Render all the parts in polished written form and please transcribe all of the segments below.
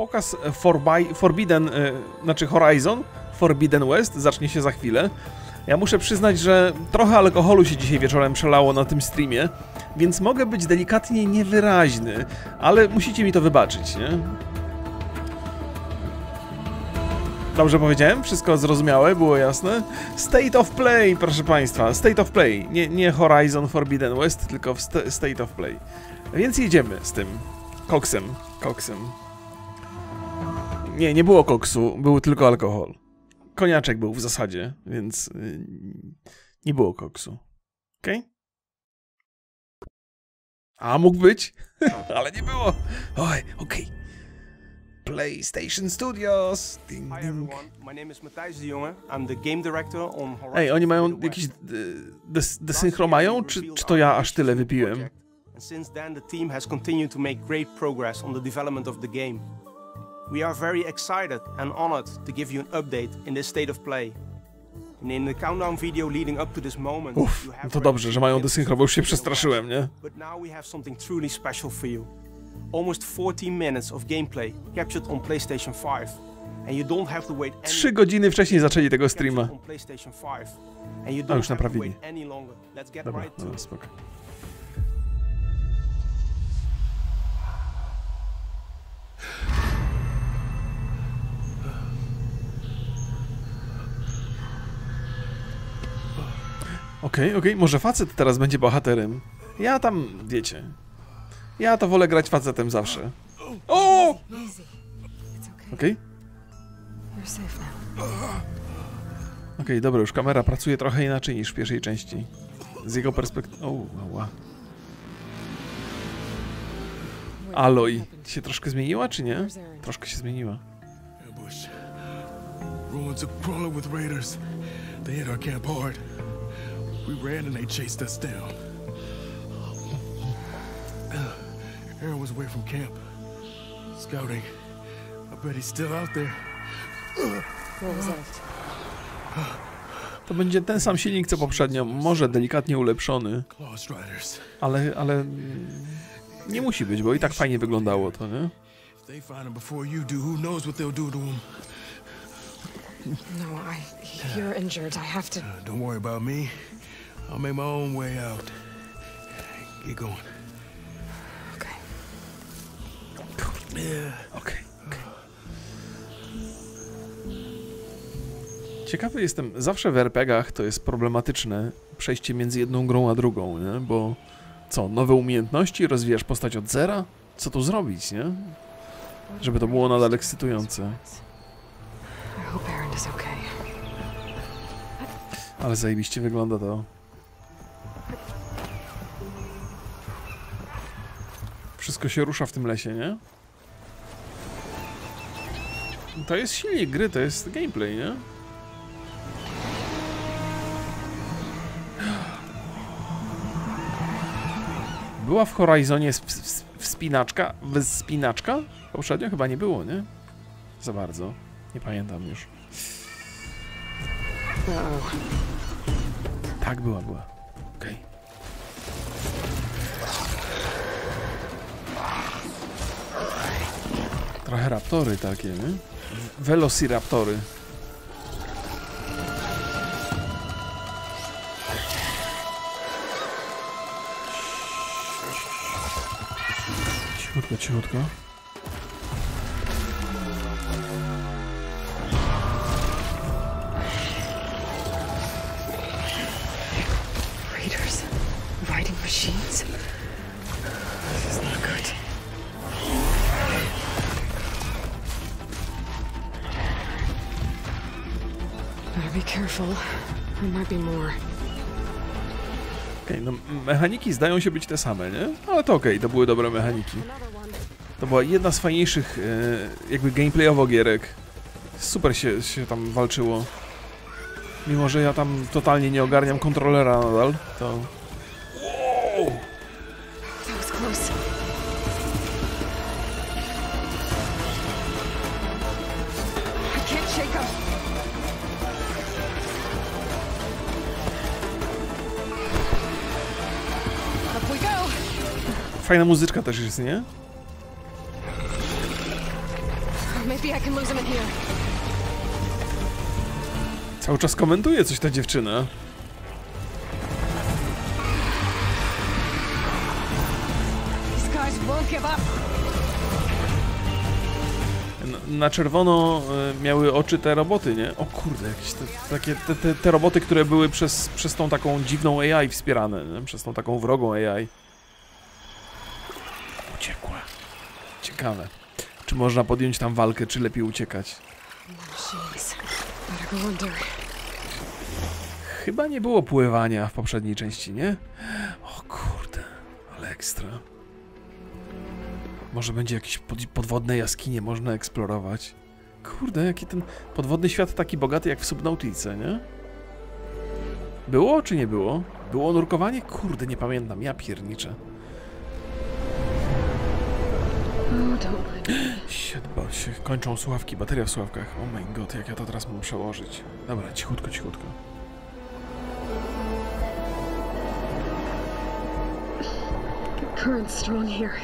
Pokaz Horizon Forbidden West zacznie się za chwilę. Ja muszę przyznać, że trochę alkoholu się dzisiaj wieczorem przelało na tym streamie, więc mogę być delikatnie niewyraźny, ale musicie mi to wybaczyć, nie? Dobrze powiedziałem? Wszystko zrozumiałe? Było jasne? State of Play, proszę Państwa, State of Play. Nie Horizon Forbidden West, tylko State of Play. Więc jedziemy z tym koksem. Nie było koksu, był tylko alkohol. Koniaczek był w zasadzie, więc nie było koksu. Okej? A mógł być, ale nie było. Oj, okej. PlayStation Studios. Ding, ding. Ej, oni mają jakiś desynchro mają, czy to ja aż tyle wypiłem? Since then the team has continued to make great progress on the development of the game. We are very excited and honored to give you an update in this state of play. And in the countdown video leading up to this moment, you have to dobrze, że mają desynchro, bo już się przestraszyłem, nie? But now we have something truly special for you. Almost 14 minutes of gameplay captured on PlayStation 5. And you don't have to wait 3 godziny wcześniej zaczęli tego streama. A już naprawili. Dobra, no, spoko. Okej, może facet teraz będzie bohaterem. Ja tam, wiecie. Ja to wolę grać facetem zawsze. O! Okej, dobra, już kamera pracuje trochę inaczej niż w pierwszej części. Z jego perspektywy... O, wow. Aloy się troszkę zmieniła, czy nie? Troszkę się zmieniła. We ran and they chased us down. Aaron was away from camp, scouting. I bet he's still out there. What was that? To będzie ten sam silnik co poprzednio, może delikatnie ulepszony. Ale nie musi być, bo i tak fajnie wyglądało to, nie? No, you're injured. I have to. Don't worry about me. I'll make my own way out. Get going. Okay. Okay. Ciekawy jestem, zawsze w RPG-ach to jest problematyczne przejście między jedną grą a drugą, nie? Bo co, nowe umiejętności, rozwijasz postać od zera? Co tu zrobić, nie? Żeby to było nadal ekscytujące. Ale zajebiście wygląda to. Wszystko się rusza w tym lesie, nie? To jest silnik gry, to jest gameplay, nie? Była w Horizonie wspinaczka? Wspinaczka? Poprzednio chyba nie było, nie? Za bardzo. Nie pamiętam już. Tak, była. Okej. Trochę raptory takie, nie? Velociraptory. Cichutko. Okej, no mechaniki zdają się być te same, nie? Ale to okej, to były dobre mechaniki. To była jedna z fajniejszych jakby gameplayowo gierek. Super się tam walczyło. Mimo, że ja tam totalnie nie ogarniam kontrolera nadal, to... Wow! Fajna muzyczka też jest, nie? Cały czas komentuje coś ta dziewczyna. Na czerwono miały oczy te roboty, nie? O kurde, jakieś te roboty, które były przez tą taką dziwną AI wspierane, nie? Przez tą taką wrogą AI. Uciekła. Ciekawe. Czy można podjąć tam walkę, czy lepiej uciekać? Chyba nie było pływania w poprzedniej części, nie? O kurde, ale ekstra. Może będzie jakieś podwodne jaskinie można eksplorować. Kurde, jaki ten podwodny świat taki bogaty jak w Subnautice, nie? Było czy nie było? Było nurkowanie? Kurde, nie pamiętam, ja pierniczę. Siedba, się kończą słuchawki, bateria w słuchawkach. Oh my god, jak ja to teraz mam przełożyć. Dobra, cichutko, cichutko. Current strong here.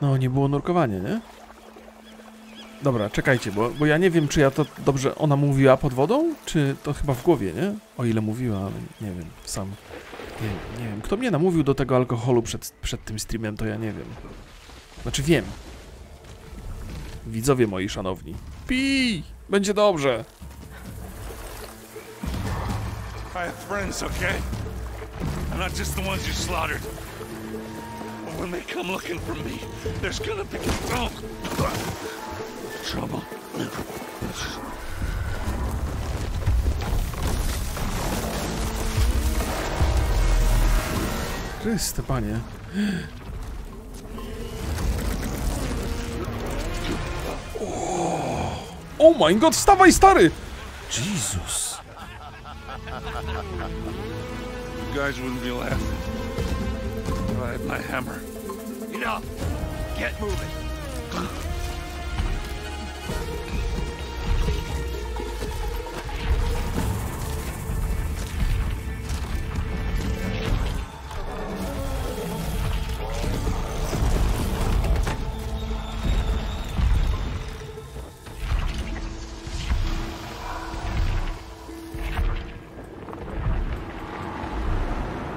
No, nie było nurkowania, nie? Dobra, czekajcie, bo ja nie wiem, czy ja to dobrze... Ona mówiła pod wodą? Czy to chyba w głowie, nie? O ile mówiła, ale nie wiem, sam... Nie wiem, kto mnie namówił do tego alkoholu przed tym streamem, to ja nie wiem. Znaczy wiem. Widzowie moi szanowni. Pij! Będzie dobrze! I have friends, okay? I'm not just the ones you slaughtered. When they come looking for me, there's gonna be trouble. Chryste, panie. Oh my god, wstawaj, stary! Jesus. You guys wouldn't be laughing. I had my hammer. Get up! Get moving!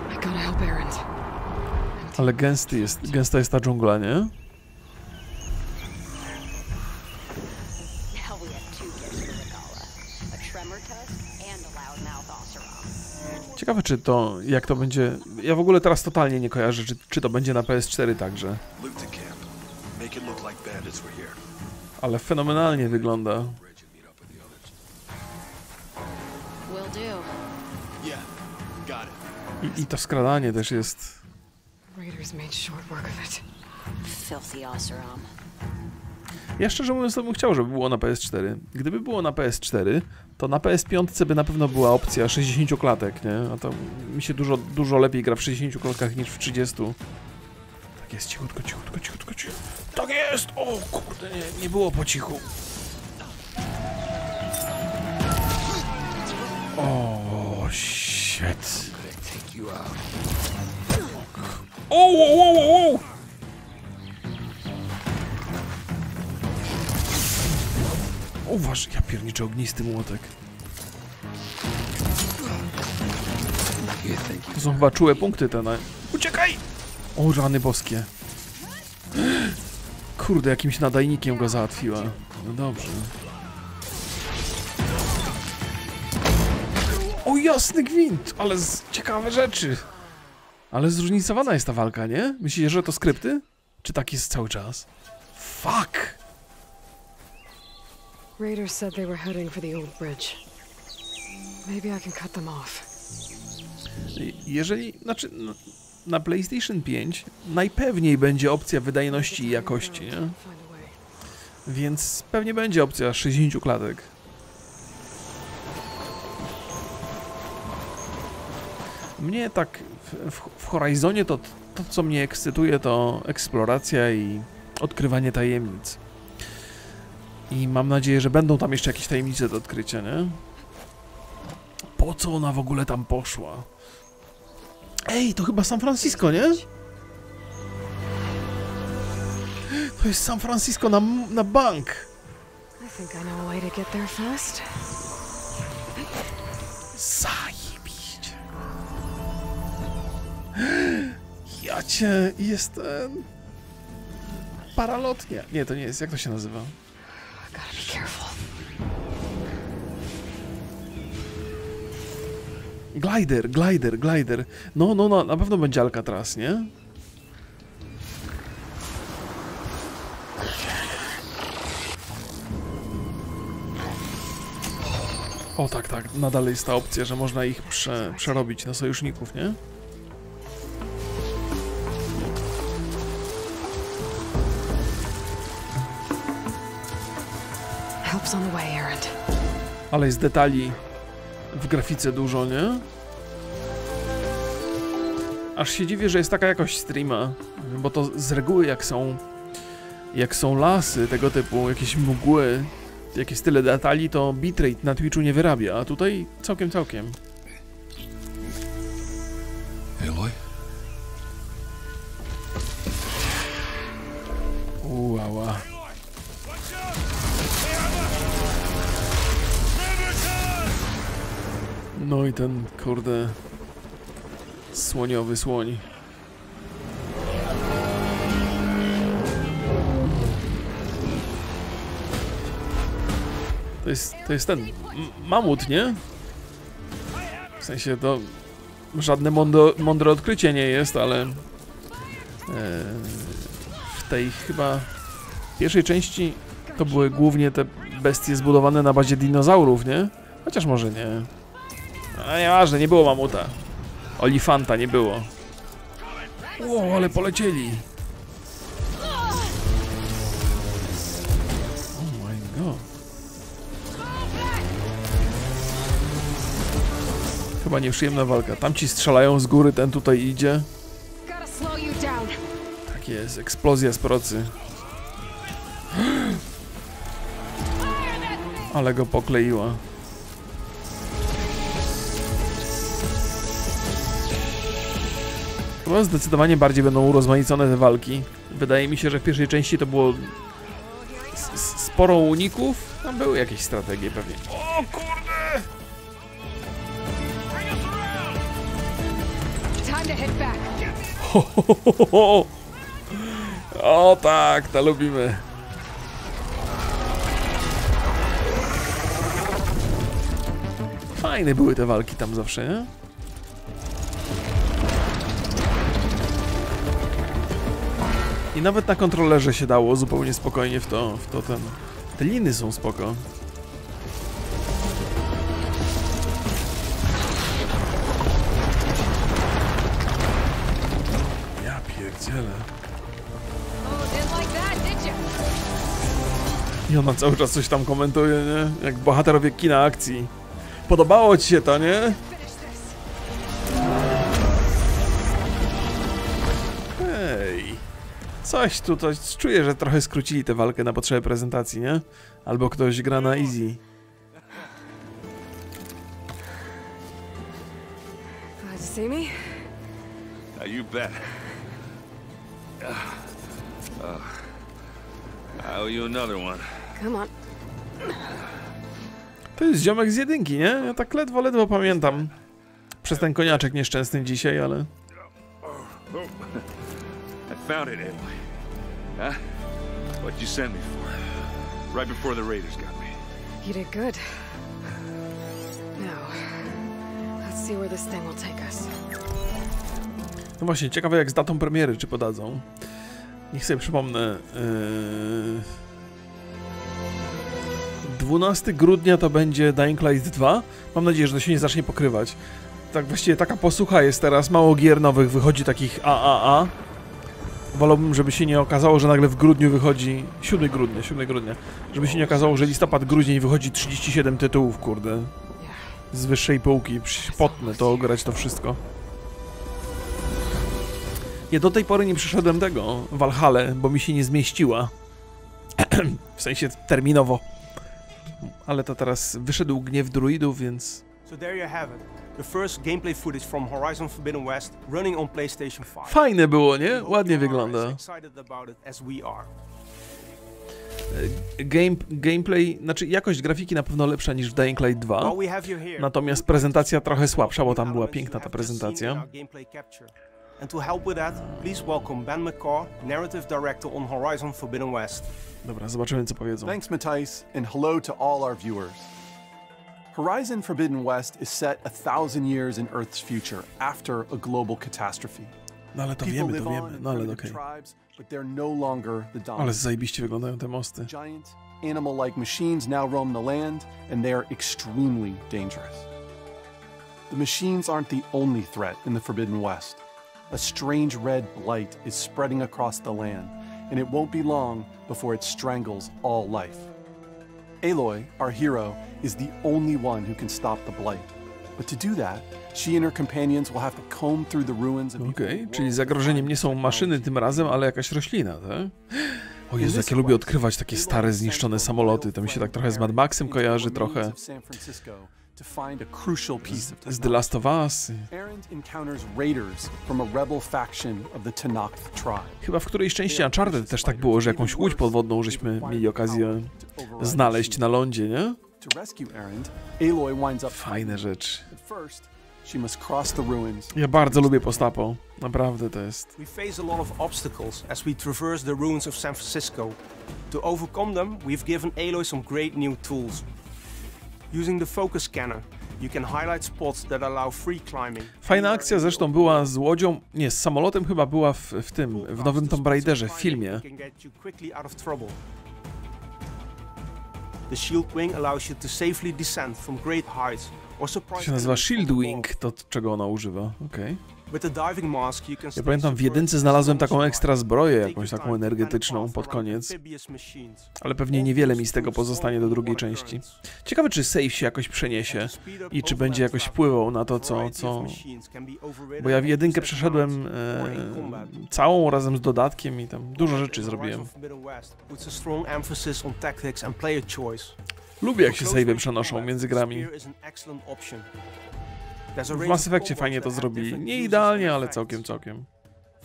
I gotta help Aaron. Ale gęsta jest ta dżungla, nie? Ciekawe, czy to, jak to będzie... Ja w ogóle teraz totalnie nie kojarzę, czy to będzie na PS4 także. Ale fenomenalnie wygląda. I to skradanie też jest... Ja szczerze mówiąc, to bym chciał, żeby było na PS4. Gdyby było na PS4, to na PS5 by na pewno była opcja 60 klatek, nie? A to mi się dużo lepiej gra w 60 klatkach niż w 30. Tak jest, cichutko, cichutko, cichutko, cichutko. Tak jest! O kurde, nie było po cichu. O, shit. O! Uważ, ja pierniczę, ognisty młotek. To są chyba czułe punkty te na... Uciekaj! O, rany boskie. Kurde, jakimś nadajnikiem go załatwiła. No dobrze. O, jasny gwint! Ale ciekawe rzeczy. Ale zróżnicowana jest ta walka, nie? Myślicie, że to skrypty? Czy tak jest cały czas? Fuck! Raiders said they were heading for the old bridge. Maybe I can cut them off. Jeżeli, znaczy na PlayStation 5 najpewniej będzie opcja wydajności i jakości, nie? Więc pewnie będzie opcja 60 klatek. Mnie tak w Horizonie to, co mnie ekscytuje, to eksploracja i odkrywanie tajemnic. I mam nadzieję, że będą tam jeszcze jakieś tajemnice do odkrycia, nie? Po co ona w ogóle tam poszła? Ej, to chyba San Francisco, nie? To jest San Francisco na bank. Zajebiście. Ja cię jestem... Paralotnia. Nie, to nie jest. Jak to się nazywa? Glider, glider, glider. No, no, no, na pewno będzie Alcatraz, nie? O tak, tak, nadal jest ta opcja, że można ich przerobić na sojuszników, nie? Ale jest detali w grafice dużo, nie? Aż się dziwię, że jest taka jakość streama, bo to z reguły jak są lasy tego typu, jakieś mgły, jakieś tyle detali, to bitrate na Twitchu nie wyrabia, a tutaj całkiem. Aloy? Uała. No i ten, kurde, słoniowy słoń. To jest ten mamut, nie? W sensie to żadne mądre odkrycie nie jest, ale w tej chyba pierwszej części to były głównie te bestie zbudowane na bazie dinozaurów, nie? Chociaż może nie. A nieważne, nie było mamuta. Olifanta nie było. Ło, ale polecieli. Oh my god. Chyba nieprzyjemna walka. Tamci strzelają z góry, ten tutaj idzie. Tak jest, eksplozja z procy. Ale go pokleiła. Chyba zdecydowanie bardziej będą urozmaicone te walki. Wydaje mi się, że w pierwszej części to było sporo uników. Tam były jakieś strategie pewnie. O kurde! Ho, ho, ho, ho, ho. O tak, to lubimy. Fajne były te walki tam zawsze, nie? I nawet na kontrolerze się dało zupełnie spokojnie w to ten... Te liny są spoko. Ja pierdzielę. I ona cały czas coś tam komentuje, nie? Jak bohaterowie kina akcji. Podobało ci się to, nie? Coś tu, coś czuję, że trochę skrócili tę walkę na potrzeby prezentacji, nie? Albo ktoś gra na easy. To jest ziomek z jedynki, nie? Ja tak ledwo pamiętam. Przez ten koniaczek nieszczęsny dzisiaj, ale... Found it anyway. Huh? What'd you send me for? Right before the Raiders got me. You did good. Now, let's see where this thing will take us. No właśnie, ciekawe jak z datą premiery, czy podadzą. Niech sobie przypomnę. 12 grudnia to będzie Dying Light 2. Mam nadzieję, że to się nie zacznie pokrywać. Tak właściwie taka posłucha jest teraz. Mało gier nowych wychodzi takich AAA. Wolałbym, żeby się nie okazało, że nagle w grudniu wychodzi... 7 grudnia. Żeby się nie okazało, że listopad, grudzień wychodzi 37 tytułów, kurde. Z wyższej półki. Potnę to ograć to wszystko. Ja do tej pory nie przeszedłem tego Valhalla, bo mi się nie zmieściła. W sensie terminowo. Ale to teraz wyszedł Gniew druidów, więc... So there you have it. The first gameplay footage from Horizon Forbidden West running on PlayStation 5. Fajne było, nie? Ładnie wygląda. Gameplay, znaczy jakość grafiki na pewno lepsza niż w Dying Light 2, natomiast prezentacja trochę słabsza, bo tam była piękna ta prezentacja. Dobra, zobaczymy co powiedzą. Thanks Matthijs and hello to all our viewers. Horizon Forbidden West is set 1,000 years in Earth's future after a global catastrophe. No ale to wiemy, no ale okej. Ale zajebiście wyglądają te mosty. Giant animal-like machines now roam the land and they are extremely dangerous. The machines aren't the only threat in the Forbidden West. A strange red blight is spreading across the land and it won't be long before it strangles all life. Aloy, our hero, is the only one who can stop the blight. But to do that, she and her companions will have to comb through the ruins of the world. Okej, czyli zagrożeniem nie są maszyny tym razem, ale jakaś roślina, tak? O Jezu, jak ja lubię odkrywać takie stare, zniszczone samoloty. To mi się tak trochę z Mad Maxem kojarzy, trochę z The Last of Us. Chyba w którejś części Uncharted też tak było, że jakąś łódź podwodną żeśmy mieli okazję znaleźć na lądzie, nie? Fajne rzeczy. Ja bardzo lubię post-apo. Naprawdę to jest. Fajna akcja zresztą była z łodzią, nie, z samolotem chyba była w nowym Tomb Raiderze, w filmie. The Shield Wing allows you to safely descend from great heights or surprise. To się nazywa Shield Wing, to czego ona używa. Okej. Okay. Ja pamiętam, w jedynce znalazłem taką ekstra zbroję, jakąś taką energetyczną pod koniec. Ale pewnie niewiele mi z tego pozostanie do drugiej części. Ciekawe, czy save się jakoś przeniesie i czy będzie jakoś wpływał na to, co... Bo ja w jedynkę przeszedłem całą razem z dodatkiem i tam dużo rzeczy zrobiłem. Lubię, jak się save'y przenoszą między grami. W Mass Effectie fajnie to zrobili. Nie idealnie, ale całkiem.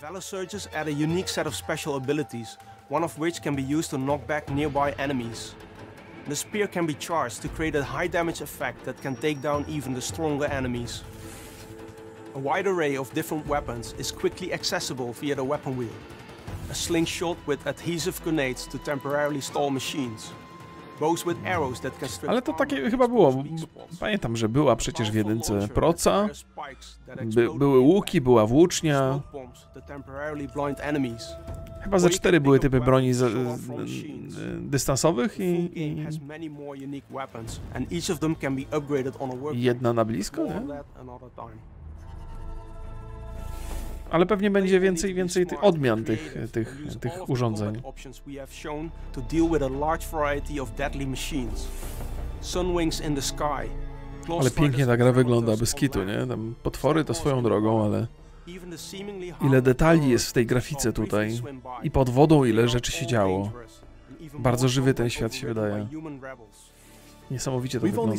Valor Surges add a unique set of special abilities, one of which can be used to knock back nearby enemies. The spear can be charged to create a high damage effect that can take down even the stronger enemies. A wide array of different weapons is quickly accessible via the weapon wheel. A slingshot with adhesive grenades to temporarily stall machines. Ale to takie chyba było. Pamiętam, że była przecież w jedynce proca, były łuki, była włócznia. Chyba ze 4 były typy broni dystansowych i jedna na blisko, nie? Ale pewnie będzie więcej odmian tych urządzeń. Ale pięknie ta gra wygląda, bez kitu, nie? Tam potwory to swoją drogą, ale ile detali jest w tej grafice tutaj. I pod wodą ile rzeczy się działo. Bardzo żywy ten świat się wydaje. Niesamowicie to wygląda.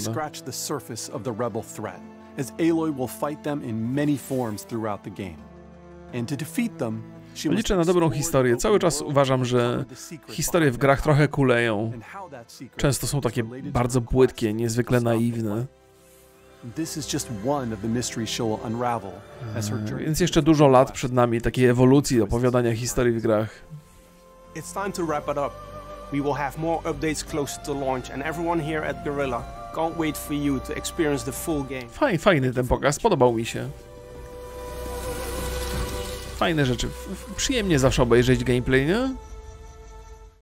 Liczę na dobrą historię. Cały czas uważam, że historie w grach trochę kuleją. Często są takie bardzo płytkie, niezwykle naiwne. Więc jeszcze dużo lat przed nami takiej ewolucji opowiadania historii w grach. Fajny ten pokaz, podobał mi się. Fajne rzeczy. Przyjemnie zawsze obejrzeć gameplay, nie?